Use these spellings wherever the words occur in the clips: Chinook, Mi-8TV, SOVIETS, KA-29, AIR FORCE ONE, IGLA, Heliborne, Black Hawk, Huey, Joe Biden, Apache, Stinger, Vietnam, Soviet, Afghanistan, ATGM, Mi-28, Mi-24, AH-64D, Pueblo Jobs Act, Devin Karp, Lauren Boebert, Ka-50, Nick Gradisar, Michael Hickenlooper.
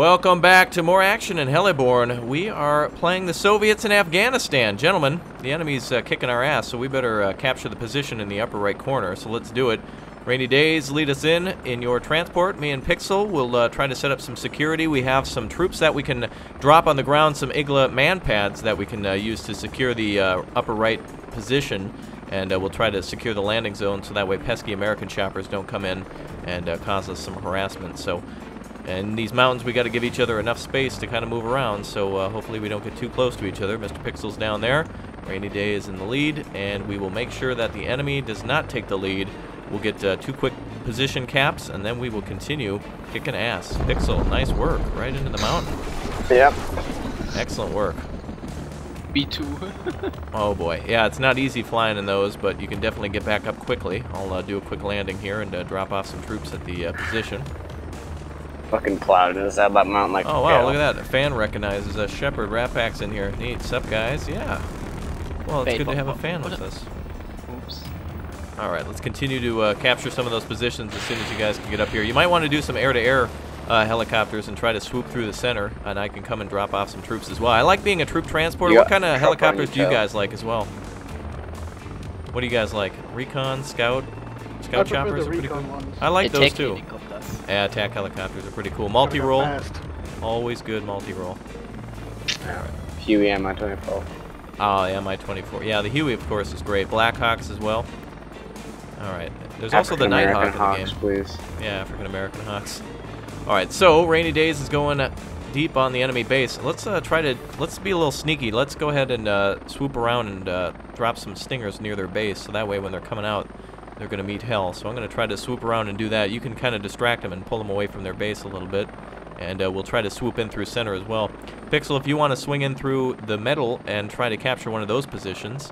Welcome back to more action in Heliborne. We are playing the Soviets in Afghanistan. Gentlemen, the enemy's kicking our ass, so we better capture the position in the upper right corner, so let's do it. Rainy Days, lead us in your transport. Me and Pixel will try to set up some security. We have some troops that we can drop on the ground, some IGLA man pads that we can use to secure the upper right position, and we'll try to secure the landing zone so that way pesky American choppers don't come in and cause us some harassment. So, in these mountains, we got to give each other enough space to kind of move around, so hopefully we don't get too close to each other. Mr. Pixel's down there. Rainy Day is in the lead, and we will make sure that the enemy does not take the lead. We'll get two quick position caps, and then we will continue kicking ass. Pixel, nice work. Right into the mountain. Yep. Excellent work. B2. Oh, boy. Yeah, it's not easy flying in those, but you can definitely get back up quickly. I'll do a quick landing here and drop off some troops at the position. Fucking plowed into that mountain like a cow. Oh, wow, look at that. A fan recognizes us. Shepard, Rat Pack's in here. Neat. Sup, guys? Yeah. Well, it's good to have a fan with us. Alright, let's continue to capture some of those positions as soon as you guys can get up here. You might want to do some air-to-air helicopters and try to swoop through the center, and I can come and drop off some troops as well. I like being a troop transporter. What kind of helicopters do you guys like as well? What do you guys like? Recon, scout, scout choppers are pretty cool. I like those too. Yeah, attack helicopters are pretty cool. Multi-roll, always good multi-roll. Huey Mi-24. Oh, yeah, Mi-24. Yeah, the Huey, of course, is great. Black Hawks as well. Alright, there's also the Nighthawk in the game. Please. Yeah, African-American Hawks. Alright, so Rainy Days is going deep on the enemy base. Let's let's be a little sneaky. Let's go ahead and swoop around and drop some Stingers near their base, so that way when they're coming out, they're going to meet hell. So I'm going to try to swoop around and do that. You can kind of distract them and pull them away from their base a little bit. And we'll try to swoop in through center as well. Pixel, if you want to swing in through the metal and try to capture one of those positions,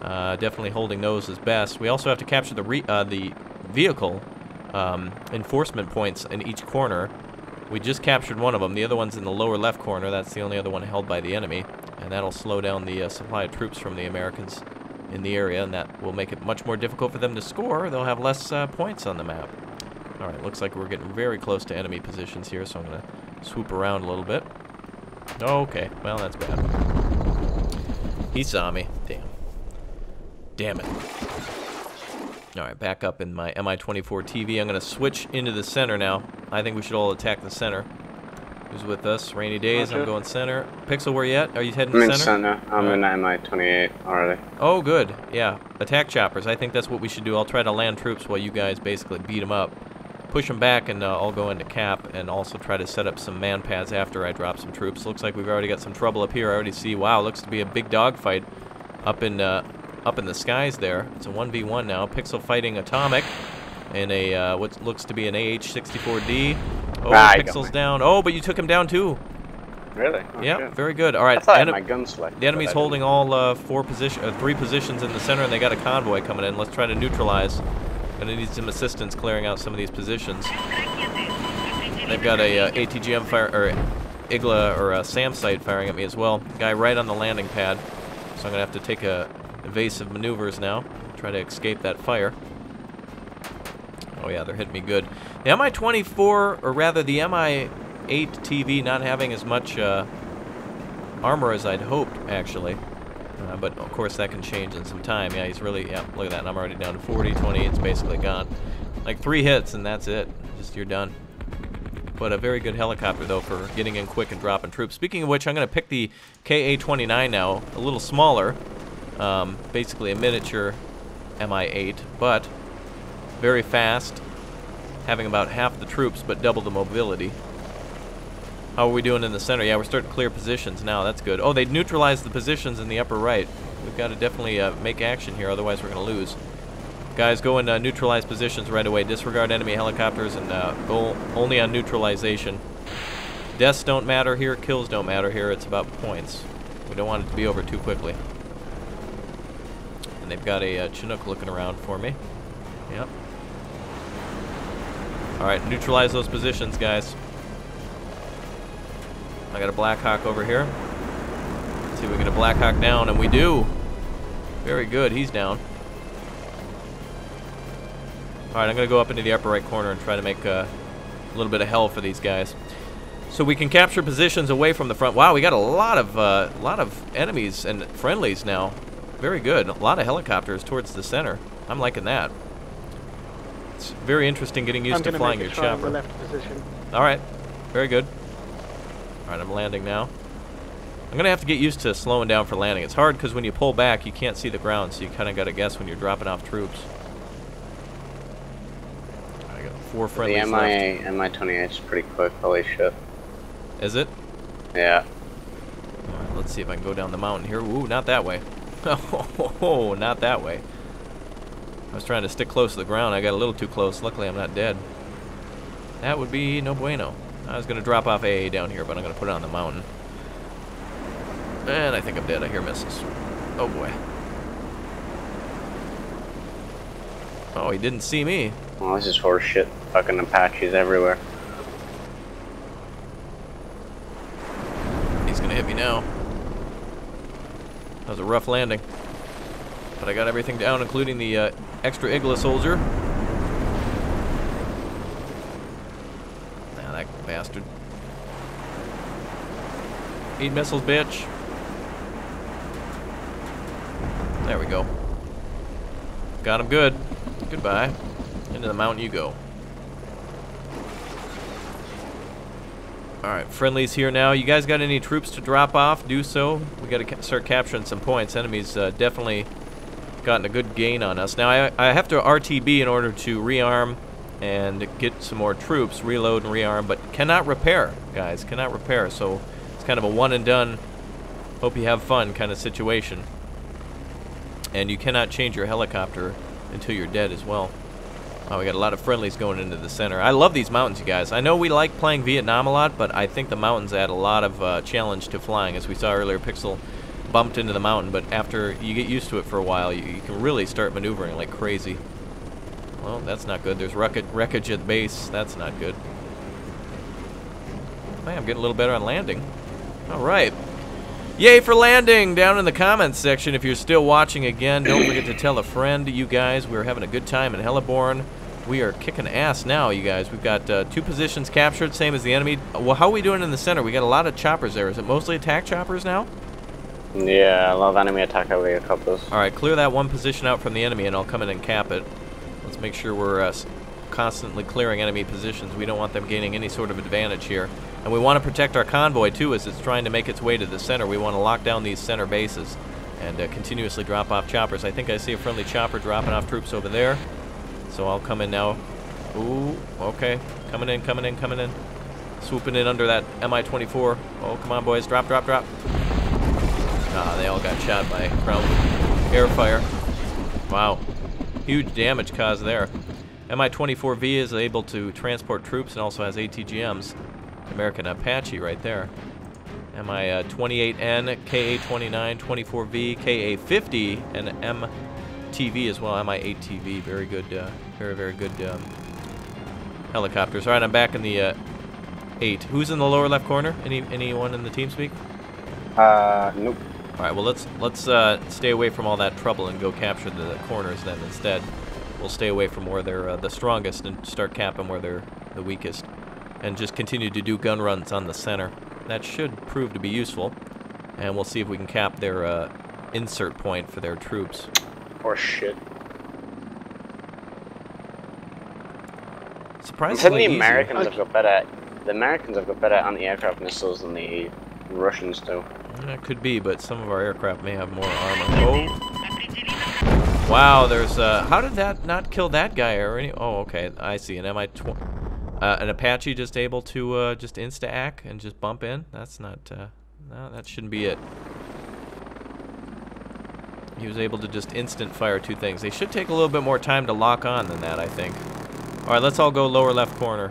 definitely holding those is best. We also have to capture the vehicle enforcement points in each corner. We just captured one of them. The other one's in the lower left corner. That's the only other one held by the enemy. And that'll slow down the supply of troops from the Americans in the area, and that will make it much more difficult for them to score. They'll have less points on the map. Alright, looks like we're getting very close to enemy positions here, so I'm going to swoop around a little bit. Okay, well, that's bad. He saw me. Damn. Damn it. Alright, back up in my Mi-24 TV. I'm going to switch into the center now. I think we should all attack the center. Who's with us? Rainy Days, I'm going center. Pixel, where you at? Are you heading to center? I'm in center. I'm in Mi-28 already. Oh, good. Yeah, attack choppers. I think that's what we should do. I'll try to land troops while you guys basically beat them up. Push them back, and I'll go into cap and also try to set up some man pads after I drop some troops. Looks like we've already got some trouble up here. I already see, wow, looks to be a big dogfight up in... up in the skies there. It's a 1v1 now. Pixel fighting Atomic in a what looks to be an AH-64D. Oh, Pixel's down. Oh, but you took him down too. Really? Oh, yeah, good. Very good. All right. I thought my guns the enemy's holding all three positions in the center, and they got a convoy coming in. Let's try to neutralize. Gonna need some assistance clearing out some of these positions. They've got a ATGM fire or IGLA or a SAM site firing at me as well. Guy right on the landing pad. So I'm gonna have to take a evasive maneuvers now. Try to escape that fire. Oh yeah, they're hitting me good. The Mi-24, or rather the Mi-8TV, not having as much armor as I'd hoped, actually. But of course that can change in some time. Yeah, he's really, yeah, look at that. I'm already down to 40, 20, it's basically gone. Like 3 hits and that's it. Just, you're done. But a very good helicopter, though, for getting in quick and dropping troops. Speaking of which, I'm going to pick the KA-29 now, a little smaller. Basically a miniature Mi-8, but very fast, having about half the troops but double the mobility. How are we doing in the center? Yeah, we're starting to clear positions now. That's good. Oh, they neutralized the positions in the upper right. We've got to definitely make action here, otherwise we're going to lose. Guys, go and neutralize positions right away. Disregard enemy helicopters and go only on neutralization. Deaths don't matter here. Kills don't matter here. It's about points. We don't want it to be over too quickly. They've got a Chinook looking around for me. Yep. Alright, neutralize those positions, guys. I got a Black Hawk over here. Let's see if we get a Black Hawk down, and we do. Very good, he's down. Alright, I'm going to go up into the upper right corner and try to make a little bit of hell for these guys. so we can capture positions away from the front. Wow, we got a lot of enemies and friendlies now. Very good. A lot of helicopters towards the center. I'm liking that. It's very interesting getting used to flying your chopper. All right, very good. All right, I'm landing now. I'm gonna have to get used to slowing down for landing. It's hard because when you pull back, you can't see the ground, so you kind of got to guess when you're dropping off troops. I got 4 friendlies left. The Mi-28 is pretty quick. Holy shit. Is it? Yeah. All right, let's see if I can go down the mountain here. Ooh, not that way. Oh, not that way. I was trying to stick close to the ground. I got a little too close. Luckily, I'm not dead. That would be no bueno. I was gonna drop off AA down here, but I'm gonna put it on the mountain. And I think I'm dead. I hear misses. Oh boy. Oh, he didn't see me. Oh, this is horseshit. Fucking Apaches everywhere. He's gonna hit me now. That was a rough landing. But I got everything down, including the extra IGLA soldier. Nah, that bastard. Need missiles, bitch. There we go. Got him good. Goodbye. Into the mountain you go. Alright, friendlies here now. You guys got any troops to drop off? Do so. We gotta start capturing some points. Enemies definitely gotten a good gain on us. Now I have to RTB in order to rearm and get some more troops, reload and rearm, but cannot repair, guys. Cannot repair, so it's kind of a one and done, hope you have fun kind of situation. And you cannot change your helicopter until you're dead as well. Wow, we got a lot of friendlies going into the center. I love these mountains, you guys. I know we like playing Vietnam a lot, but I think the mountains add a lot of challenge to flying. As we saw earlier, Pixel bumped into the mountain, but after you get used to it for a while, you can really start maneuvering like crazy. Well, that's not good. There's wreckage at the base. That's not good. Man, I'm getting a little better on landing. All right. Yay for landing! Down in the comments section, if you're still watching again, don't forget to tell a friend. You guys, we're having a good time in Heliborne. We are kicking ass now, you guys. We've got 2 positions captured, same as the enemy. Well, how are we doing in the center? We got a lot of choppers there. Is it mostly attack choppers now? Yeah, a lot of enemy attack over here, couples. All right, clear that one position out from the enemy, and I'll come in and cap it. Let's make sure we're constantly clearing enemy positions. We don't want them gaining any sort of advantage here. And we want to protect our convoy, too, as it's trying to make its way to the center. We want to lock down these center bases and continuously drop off choppers. I think I see a friendly chopper dropping off troops over there. So I'll come in now. Ooh, okay. Coming in, coming in, coming in. Swooping in under that Mi-24. Oh, come on, boys. Drop, drop, drop. Ah, they all got shot by ground air fire. Wow. Huge damage caused there. Mi-24V is able to transport troops and also has ATGMs. American Apache right there. Mi-28N, KA-29, 24V, KA-50, and M-TV as well. Mi-8TV. Very good, very, very good helicopters. All right, I'm back in the 8. Who's in the lower left corner? Anyone in the team speak? Nope. All right, well, let's stay away from all that trouble and go capture the corners then instead. We'll stay away from where they're the strongest and start capping where they're the weakest. And just continue to do gun runs on the center. That should prove to be useful. And we'll see if we can cap their insert point for their troops. Or shit. Surprisingly easy. The Americans have got better anti-aircraft missiles than the Russians do. That could be, but some of our aircraft may have more armor. Oh. Wow, there's how did that not kill that guy or any? Oh, okay, I see. An Mi-20, an Apache just able to just insta-ack and just bump in? That's not, no, that shouldn't be it. He was able to just instant fire 2 things. They should take a little bit more time to lock on than that, I think. All right, let's all go lower left corner.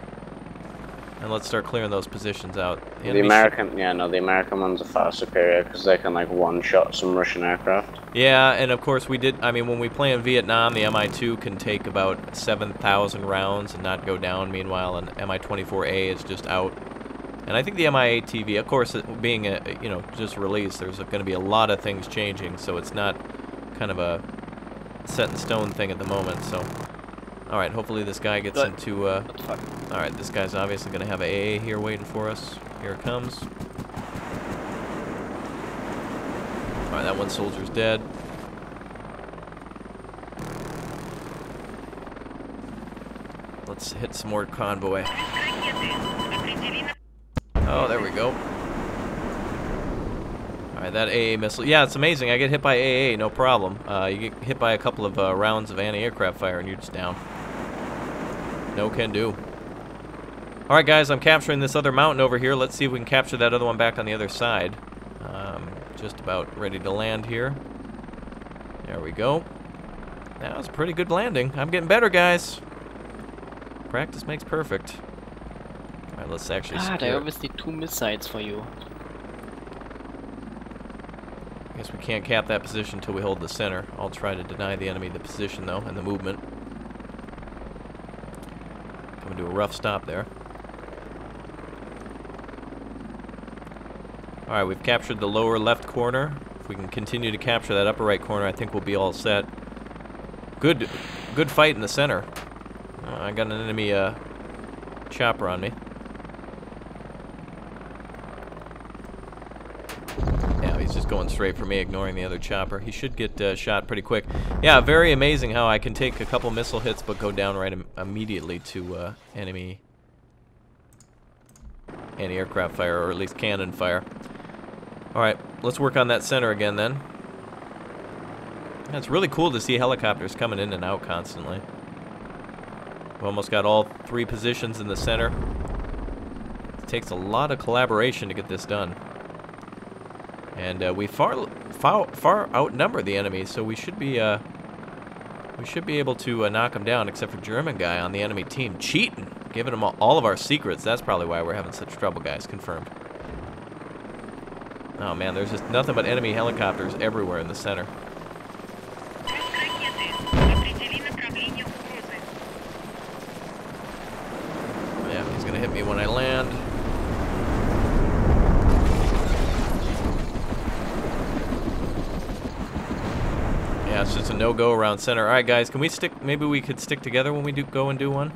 And let's start clearing those positions out. The American ones are far superior because they can like one-shot some Russian aircraft. Yeah, and of course we did. I mean, when we play in Vietnam, the Mi-2 can take about 7,000 rounds and not go down. Meanwhile, an Mi-24A is just out. And I think the Mi-8TV, of course, it being just released, there's going to be a lot of things changing, so it's not kind of a set-in-stone thing at the moment. So. All right, hopefully this guy gets into, all right, this guy's obviously going to have an AA here waiting for us. Here it comes. Alright, that one soldier's dead. Let's hit some more convoy. Oh, there we go. Alright, that AA missile. Yeah, it's amazing. I get hit by AA, no problem. You get hit by a couple of rounds of anti-aircraft fire and you're just down. No can do. Alright guys, I'm capturing this other mountain over here. Let's see if we can capture that other one back on the other side. Just about ready to land here. There we go. That was a pretty good landing. I'm getting better, guys. Practice makes perfect. Alright, let's actually there are obviously two missiles for you. I guess we can't cap that position until we hold the center. I'll try to deny the enemy the position, though, and the movement. Coming to a rough stop there. Alright, we've captured the lower left corner. If we can continue to capture that upper right corner, I think we'll be all set. Good fight in the center. I got an enemy chopper on me. Yeah, he's just going straight for me, ignoring the other chopper. He should get shot pretty quick. Yeah, very amazing how I can take a couple missile hits but go down right immediately to enemy anti-aircraft fire, or at least cannon fire. Alright, let's work on that center again then. Yeah, it's really cool to see helicopters coming in and out constantly. We almost got all three positions in the center. It takes a lot of collaboration to get this done. And we far outnumber the enemy, so we should be able to knock them down, except for German guy on the enemy team. Cheating! Giving them all of our secrets. That's probably why we're having such trouble, guys. Confirmed. Oh man, there's just nothing but enemy helicopters everywhere in the center. Yeah, he's gonna hit me when I land. Yeah, it's just a no-go around center. Alright guys, can we stick, maybe we could stick together when we do go and do one?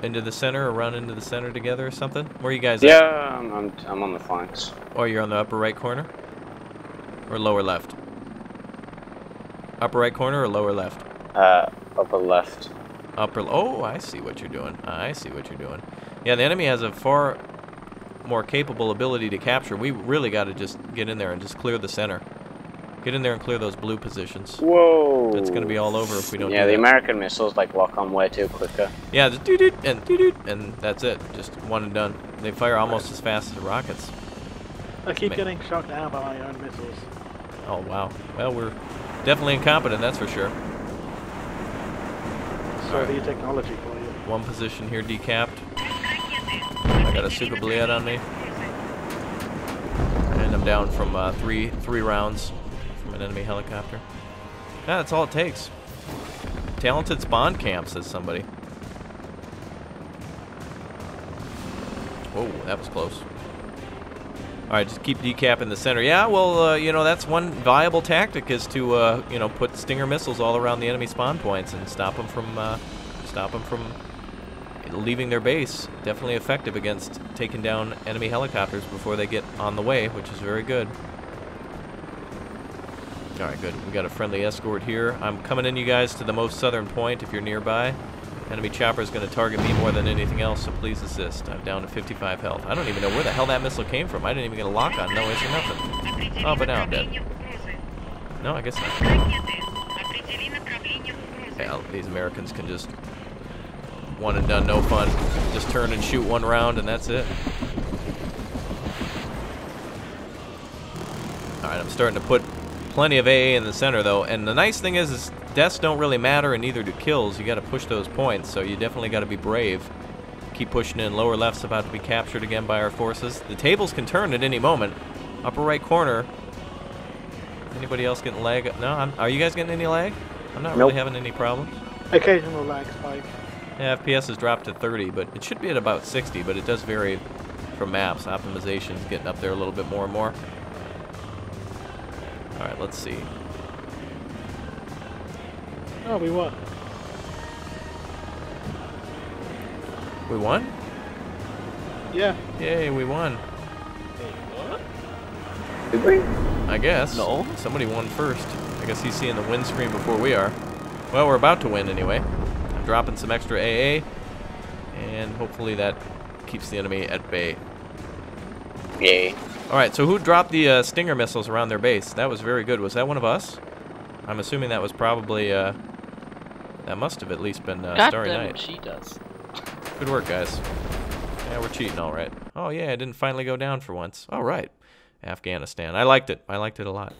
Into the center, or run into the center together or something? Where are you guys at? Yeah, I'm on the flanks. Oh, you're on the upper right corner? Or lower left? Upper right corner or lower left? Upper left. Oh, I see what you're doing. I see what you're doing. Yeah, the enemy has a far more capable ability to capture. We really got to just get in there and just clear the center. Get in there and clear those blue positions. Whoa! It's gonna be all over if we don't. Yeah, do that. The American missiles like lock on way too quicker. Yeah, just doo-doo, and that's it. Just one and done. They fire almost as fast as the rockets. I keep getting shot down by my own missiles. Oh wow! Well, we're definitely incompetent, that's for sure. Soviet technology for you. One position here decapped. I got a super bliad on me, and I'm down from three rounds. An enemy helicopter. Yeah, that's all it takes. Talented spawn camp, says somebody. Oh, that was close. Alright, just keep decapping the center. Yeah, well, you know, that's one viable tactic is to, you know, put Stinger missiles all around the enemy spawn points and stop them from leaving their base. Definitely effective against taking down enemy helicopters before they get on the way, which is very good. Alright, good. We got a friendly escort here. I'm coming in, you guys, to the most southern point if you're nearby. Enemy chopper is going to target me more than anything else, so please assist. I'm down to 55 health. I don't even know where the hell that missile came from. I didn't even get a lock on. No issue, nothing. Oh, but now I'm dead. No, I guess not. Yeah, these Americans can just one and done, no fun. Just turn and shoot one round, and that's it. Alright, I'm starting to put plenty of AA in the center, though, and the nice thing is deaths don't really matter, and neither do kills. You got to push those points, so you definitely got to be brave. Keep pushing in. Lower left's about to be captured again by our forces. The tables can turn at any moment. Upper right corner. Anybody else getting lag? No, are you guys getting any lag? I'm not really having any problems. Occasional lag spike. Yeah, FPS has dropped to 30, but it should be at about 60, but it does vary from maps. Optimization's getting up there a little bit more and more. Alright, let's see. Oh, we won. We won? Yeah. Yay, we won. What? Did we? I guess. No. Somebody won first. I guess he's seeing the win screen before we are. Well, we're about to win anyway. I'm dropping some extra AA, and hopefully that keeps the enemy at bay. Yay. Alright, so who dropped the Stinger missiles around their base? That was very good. Was that one of us? I'm assuming that was probably... that must have at least been Starry Night. She does. Good work, guys. Yeah, we're cheating, alright. Oh yeah, I didn't finally go down for once. Alright. Afghanistan. I liked it. I liked it a lot.